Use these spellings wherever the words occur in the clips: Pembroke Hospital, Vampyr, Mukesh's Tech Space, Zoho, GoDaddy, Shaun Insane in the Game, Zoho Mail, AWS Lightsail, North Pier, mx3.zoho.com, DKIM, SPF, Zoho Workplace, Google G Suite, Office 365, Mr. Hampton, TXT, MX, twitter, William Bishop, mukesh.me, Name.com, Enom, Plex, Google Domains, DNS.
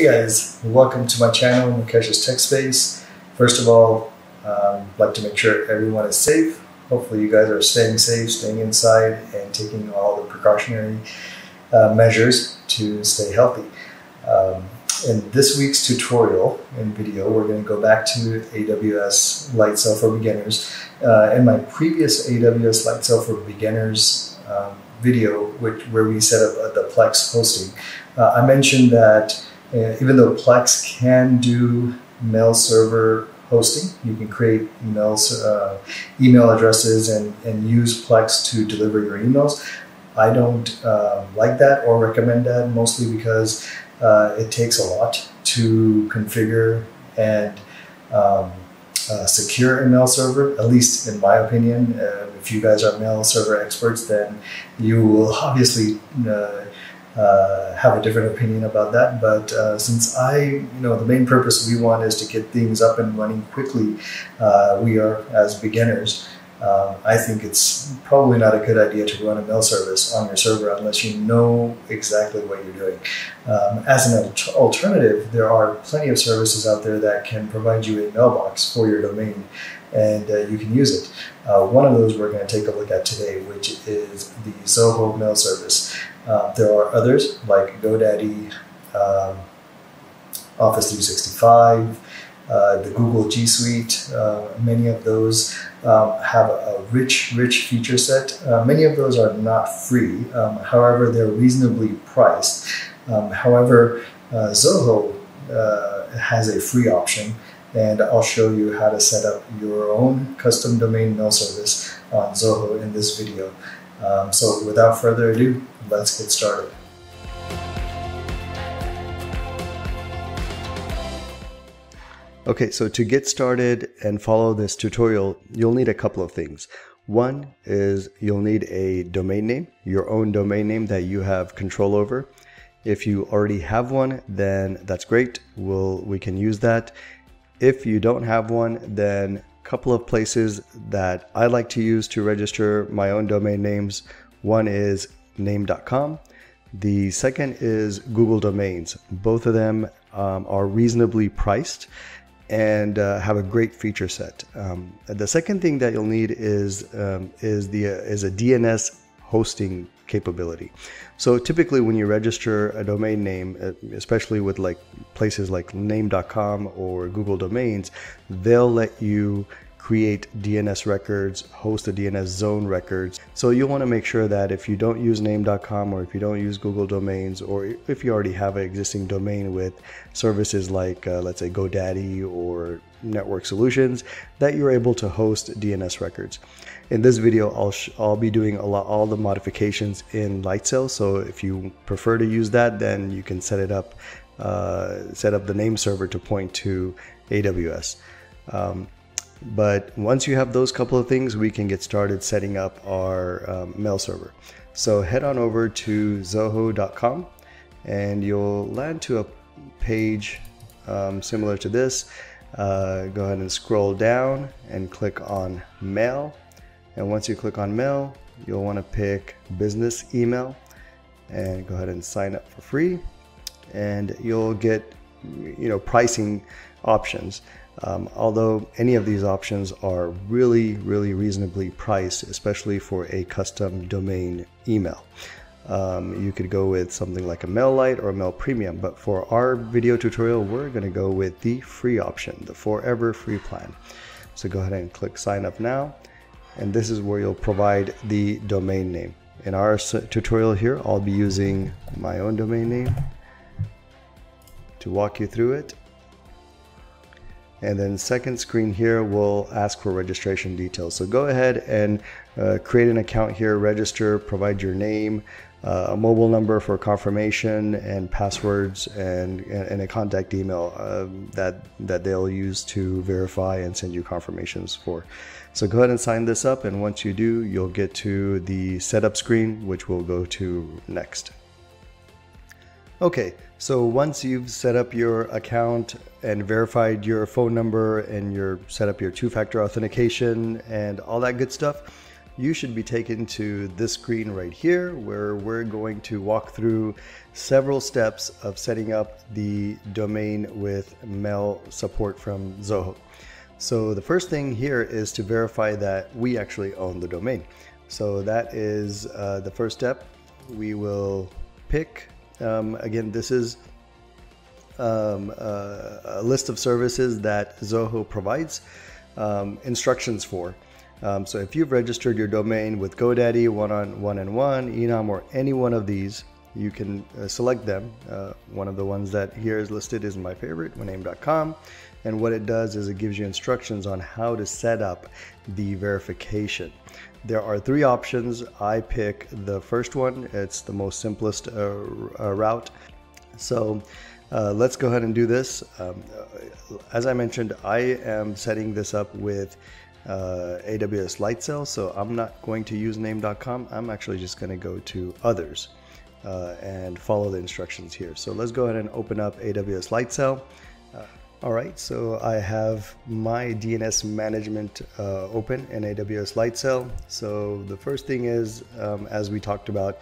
Hey guys, welcome to my channel, Mukesh's Tech Space. First of all, I'd like to make sure everyone is safe. Hopefully you guys are staying safe, staying inside, and taking all the precautionary measures to stay healthy. In this week's tutorial and video, we're going to go back to AWS Lightsail for Beginners. In my previous AWS Lightsail for Beginners video, where we set up the Plex hosting, I mentioned that even though Plex can do mail server hosting, you can create email addresses and use Plex to deliver your emails. I don't like that or recommend that, mostly because it takes a lot to configure and secure a mail server, at least in my opinion. If you guys are mail server experts, then you will obviously have a different opinion about that, but since the main purpose we want is to get things up and running quickly, we are, as beginners, I think it's probably not a good idea to run a mail service on your server unless you know exactly what you're doing. As an alternative, there are plenty of services out there that can provide you a mailbox for your domain, and you can use it. One of those we're going to take a look at today, which is the Zoho Mail service. There are others like GoDaddy, Office 365, the Google G Suite. Many of those have a rich feature set. Many of those are not free. However, they're reasonably priced. However, Zoho has a free option, and I'll show you how to set up your own custom domain mail service on Zoho in this video. So without further ado, let's get started. Okay, so to get started and follow this tutorial, you'll need a couple of things. One is you'll need a domain name, your own domain name that you have control over. If you already have one, then that's great. We can use that. If you don't have one, then a couple of places that I like to use to register my own domain names. One is Name.com. The second is Google Domains. Both of them are reasonably priced and have a great feature set. The second thing that you'll need is a DNS hosting capability. So typically when you register a domain name, especially with like places like Name.com or Google Domains, they'll let you create DNS records, host the DNS zone records. So you want to make sure that if you don't use Name.com or if you don't use Google Domains, or if you already have an existing domain with services like, let's say, GoDaddy or Network Solutions, that you're able to host DNS records. In this video, I'll be doing all the modifications in Lightsail. So if you prefer to use that, then you can set up the name server to point to AWS. But once you have those couple of things, we can get started setting up our mail server. So head on over to zoho.com and you'll land to a page similar to this. Go ahead and scroll down and click on mail. And once you click on mail, you'll want to pick business email and go ahead and sign up for free. And you'll get pricing options. Although any of these options are really reasonably priced, especially for a custom domain email. You could go with something like a Mail Lite or a Mail Premium, but for our video tutorial, we're going to go with the free option, the forever free plan. So go ahead and click sign up now, and this is where you'll provide the domain name. In our tutorial here, I'll be using my own domain name to walk you through it. And then second screen here will ask for registration details. So go ahead and create an account here, register, provide your name, a mobile number for confirmation and passwords, and a contact email that they'll use to verify and send you confirmations for. So go ahead and sign this up, and once you do, you'll get to the setup screen, which we'll go to next. Okay, so once you've set up your account and verified your phone number and set up your two-factor authentication and all that good stuff, you should be taken to this screen right here, where we're going to walk through several steps of setting up the domain with mail support from Zoho. So the first thing here is to verify that we actually own the domain. So that is the first step. We will pick, again, this is a list of services that Zoho provides instructions for. So if you've registered your domain with GoDaddy, 1-on-1 and 1, Enom, or any one of these, you can select them. One of the ones that here is listed is my favorite, Name.com. And what it does is it gives you instructions on how to set up the verification. There are three options. I pick the first one. It's the most simplest route. So let's go ahead and do this. As I mentioned, I am setting this up with AWS Lightsail, so I'm not going to use name.com. I'm actually just going to go to others and follow the instructions here. So let's go ahead and open up AWS Lightsail. All right, so I have my DNS management open in AWS Lightsail. So the first thing is, as we talked about,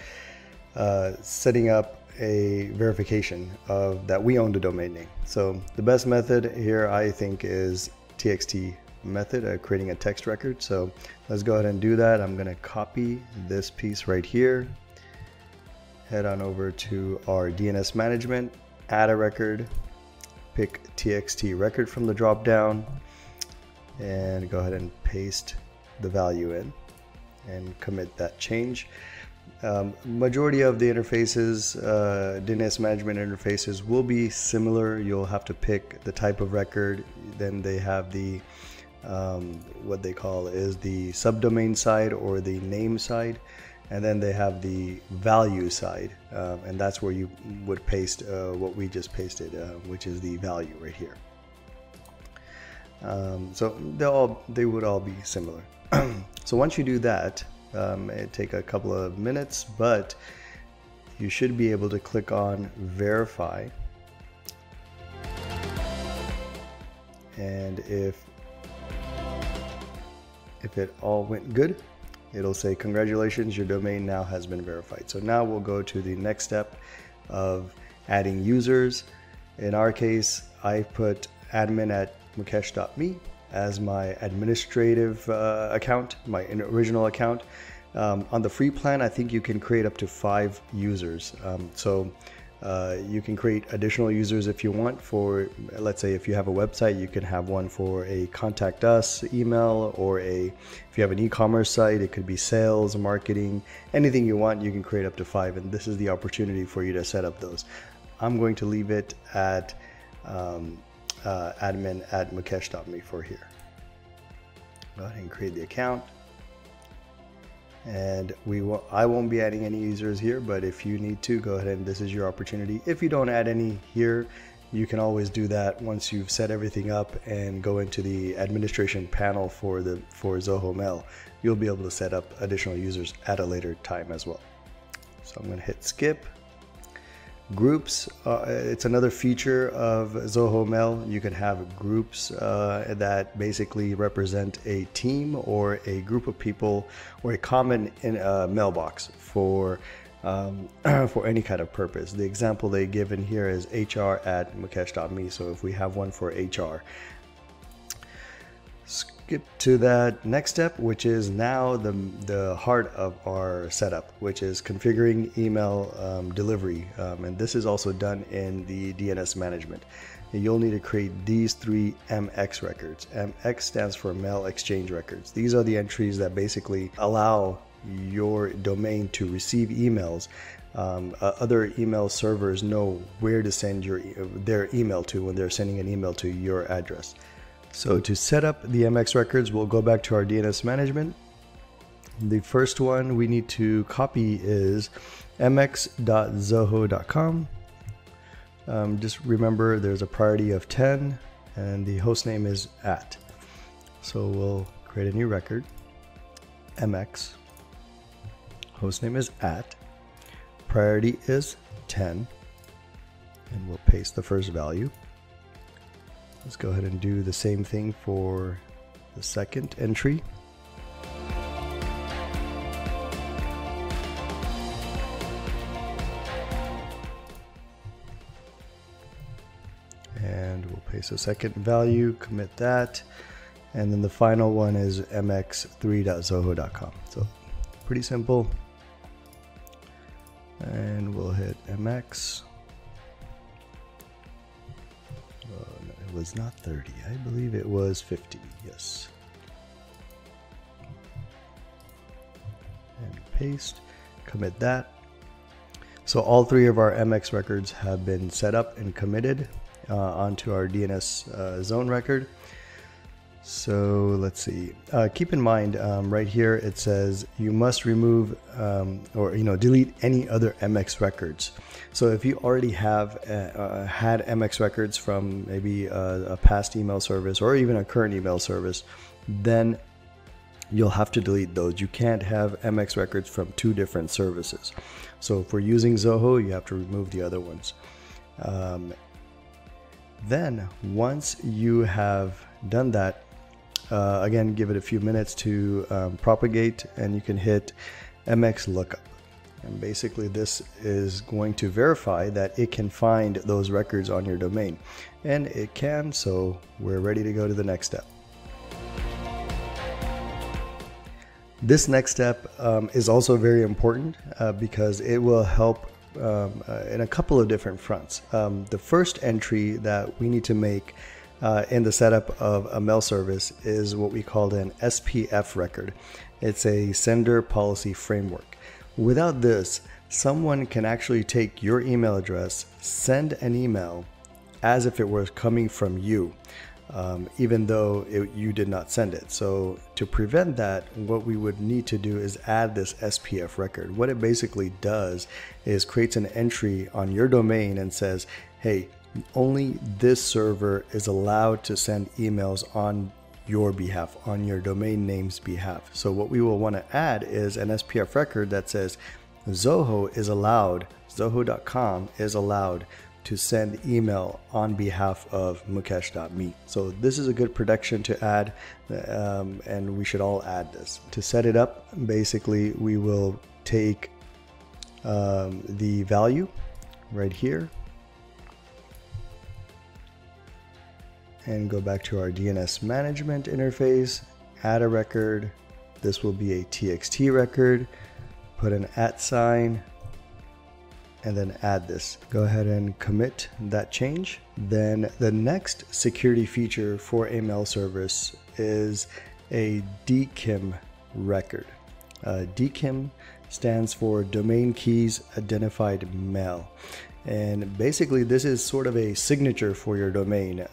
setting up a verification of that we own the domain name. So the best method here, I think, is TXT method of creating a text record. So let's go ahead and do that. I'm going to copy this piece right here, head on over to our DNS management, add a record, pick TXT record from the drop down, and go ahead and paste the value in and commit that change. Majority of the interfaces, DNS management interfaces, will be similar. You'll have to pick the type of record. Then they have the what they call is the subdomain side or the name side, and then they have the value side, and that's where you would paste what we just pasted, which is the value right here. So they would all be similar. So once you do that, it take a couple of minutes, but you should be able to click on verify, and if it all went good, it'll say, congratulations, your domain now has been verified. So now we'll go to the next step of adding users. In our case, I put admin@mukesh.me as my administrative account, my original account. On the free plan, I think you can create up to 5 users. You can create additional users if you want. For, let's say, if you have a website, you can have one for a contact us email, or if you have an e-commerce site, it could be sales, marketing, anything you want. You can create up to 5, and this is the opportunity for you to set up those. I'm going to leave it at admin@mukesh.me for here. Go ahead and create the account. And I won't be adding any users here, but if you need to, go ahead and this is your opportunity. If you don't add any here, you can always do that once you've set everything up and go into the administration panel for Zoho Mail. You'll be able to set up additional users at a later time as well. So I'm going to hit skip. Groups, it's another feature of Zoho Mail. You can have groups that basically represent a team or a group of people or a common mailbox for any kind of purpose. The example they give in here is HR@mukesh.me. So if we have one for HR, skip to that next step, which is now the heart of our setup, which is configuring email delivery. And this is also done in the DNS management. You'll need to create these 3 MX records. MX stands for mail exchange records. These are the entries that basically allow your domain to receive emails. Other email servers know where to send their email to when they're sending an email to your address. So to set up the MX records, we'll go back to our DNS management. The first one we need to copy is mx3.zoho.com. Just remember there's a priority of 10 and the host name is @ so we'll create a new record. MX, hostname is @ priority is 10, and we'll paste the first value. Let's go ahead and do the same thing for the second entry. Okay, so second value, commit that. And then the final one is mx3.zoho.com. So pretty simple. And we'll hit MX. No, it was not 30. I believe it was 50. Yes. And paste. Commit that. So all three of our MX records have been set up and committed onto our DNS zone record. So let's see. Keep in mind right here it says you must remove delete any other MX records. So if you already have had MX records from maybe a past email service or even a current email service, then you'll have to delete those. You can't have MX records from two different services. So if we're using Zoho, you have to remove the other ones. Then once you have done that, again, give it a few minutes to propagate, and you can hit MX lookup. And basically this is going to verify that it can find those records on your domain, and it can, so we're ready to go to the next step. This next step is also very important because it will help in a couple of different fronts. The first entry that we need to make in the setup of a mail service is what we called an SPF record. It's a sender policy framework. Without this, someone can actually take your email address, send an email as if it were coming from you, even though you did not send it. So to prevent that, what we would need to do is add this SPF record. What it basically does is creates an entry on your domain and says, hey, only this server is allowed to send emails on your behalf, on your domain name's behalf. So what we will want to add is an SPF record that says Zoho is allowed, Zoho.com is allowed to send email on behalf of mukesh.me. So this is a good protection to add, and we should all add this. To set it up, basically we will take the value right here and go back to our DNS management interface, add a record. This will be a TXT record, put an @ sign, and then add this. Go ahead and commit that change. Then the next security feature for a mail service is a DKIM record. DKIM stands for Domain Keys Identified Mail. And basically this is sort of a signature for your domain,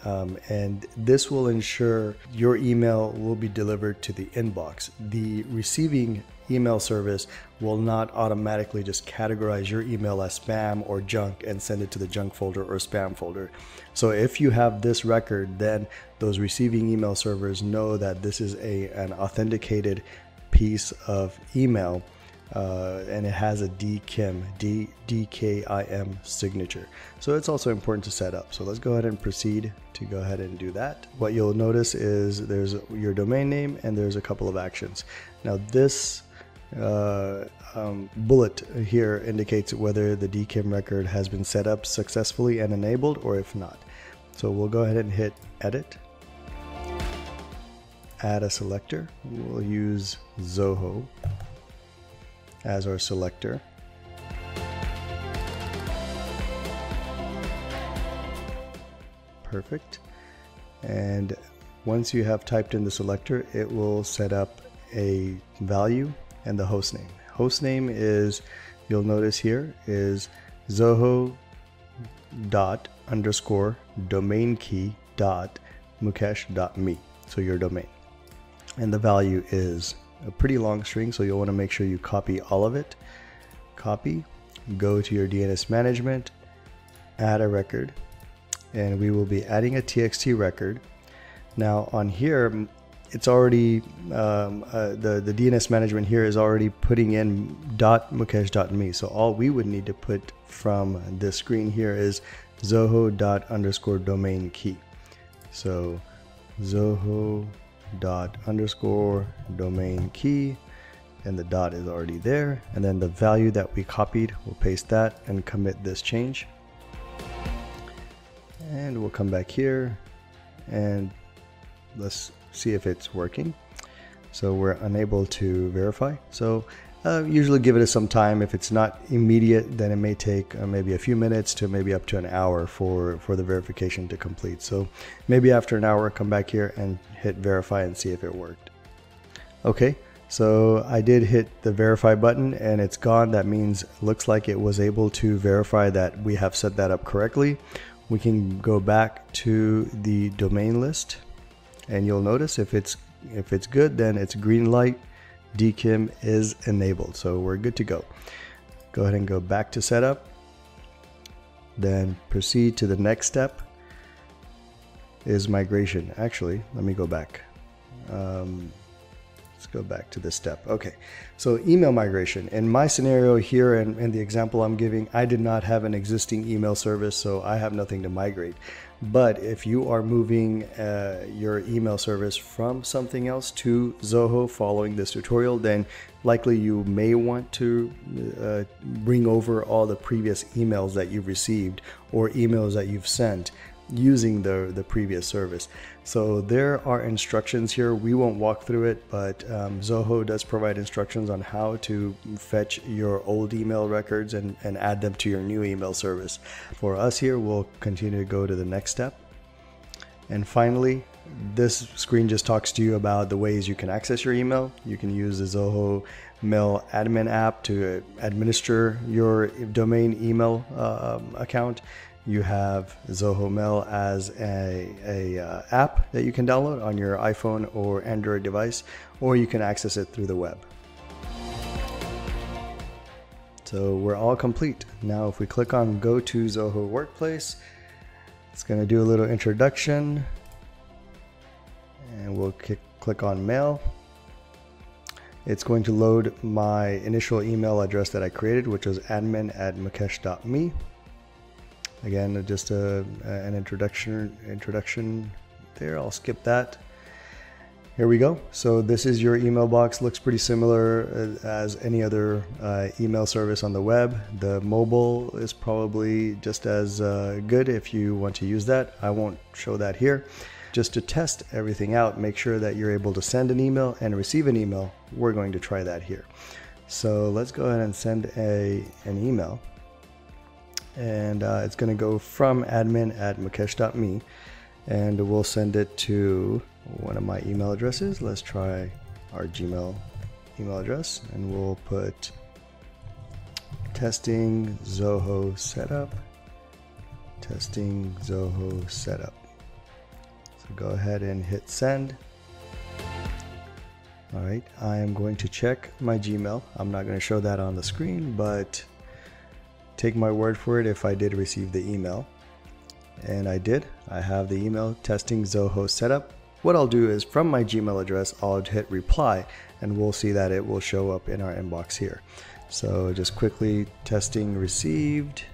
and this will ensure your email will be delivered to the inbox. The receiving email service will not automatically just categorize your email as spam or junk and send it to the junk folder or spam folder. So if you have this record, then those receiving email servers know that this is an authenticated piece of email. And it has a DKIM signature. So it's also important to set up. So let's go ahead and proceed to go ahead and do that. What you'll notice is there's your domain name and there's a couple of actions. Now this bullet here indicates whether the DKIM record has been set up successfully and enabled or if not. So we'll go ahead and hit edit. Add a selector. We'll use Zoho as our selector. Perfect. And once you have typed in the selector, it will set up a value and the host name. Host name is, you'll notice here, is zoho._domain_key.mukesh.me. So your domain. And the value is a pretty long string, so you'll want to make sure you copy all of it. Copy, go to your DNS management, add a record, and we will be adding a TXT record. Now on here, it's already the DNS management here is already putting in .mukesh.me. So all we would need to put from this screen here is zoho._domain key. So zoho._domain key, and the dot is already there, and then the value that we copied, we'll paste that and commit this change. and we'll come back here and let's see if it's working. So we're unable to verify. So usually give it some time. If it's not immediate, then it may take maybe a few minutes to maybe up to an hour for the verification to complete. So maybe after an hour, come back here and hit verify and see if it worked. Okay, so I did hit the verify button and it's gone. That means it looks like it was able to verify that we have set that up correctly. We can go back to the domain list and you'll notice if it's good, then it's green light. DKIM is enabled, so we're good to go. Go ahead and go back to setup, then proceed to the next step is migration. Actually, let me go back. Let's go back to this step. Okay, so email migration. In my scenario here and the example I'm giving, I did not have an existing email service, so I have nothing to migrate. But if you are moving your email service from something else to Zoho following this tutorial, then likely you may want to bring over all the previous emails that you've received or emails that you've sent using the previous service. So there are instructions here. We won't walk through it, but Zoho does provide instructions on how to fetch your old email records and add them to your new email service. For us here, we'll continue to go to the next step. And finally, this screen just talks to you about the ways you can access your email. You can use the Zoho Mail admin app to administer your domain email account. You have Zoho Mail as an app that you can download on your iPhone or Android device, or you can access it through the web. So we're all complete. Now if we click on Go to Zoho Workplace, it's going to do a little introduction, and we'll click on Mail. It's going to load my initial email address that I created, which was admin@mukesh.me. Again, just an introduction there. I'll skip that. Here we go. So this is your email box. Looks pretty similar as any other email service on the web. The mobile is probably just as good if you want to use that. I won't show that here. Just to test everything out, make sure that you're able to send an email and receive an email. We're going to try that here. So let's go ahead and send an email. And it's going to go from admin@mukesh.me, and we'll send it to one of my email addresses. Let's try our Gmail email address, and we'll put testing Zoho setup, testing Zoho setup. So go ahead and hit send. All right, I am going to check my Gmail. I'm not going to show that on the screen, but take my word for it if I did receive the email. And I did. I have the email testing Zoho setup. What I'll do is from my Gmail address, I'll hit reply and we'll see that it will show up in our inbox here. So just quickly testing received,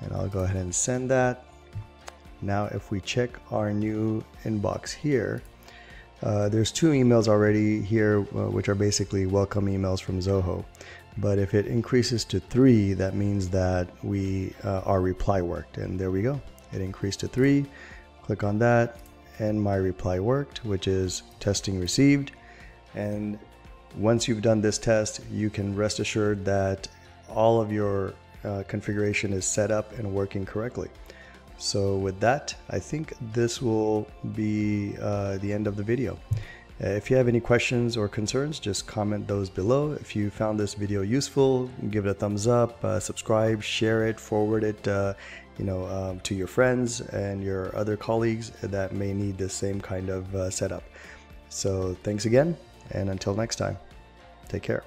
and I'll go ahead and send that. Now if we check our new inbox here, there's two emails already here, which are basically welcome emails from Zoho. But if it increases to 3, that means that we our reply worked. And there we go. It increased to 3. Click on that, and my reply worked, which is testing received. And once you've done this test, you can rest assured that all of your configuration is set up and working correctly. So with that, I think this will be the end of the video. If you have any questions or concerns, just comment those below. If you found this video useful, give it a thumbs up, subscribe, share it, forward it to your friends and your other colleagues that may need the same kind of setup. So thanks again, and until next time, take care.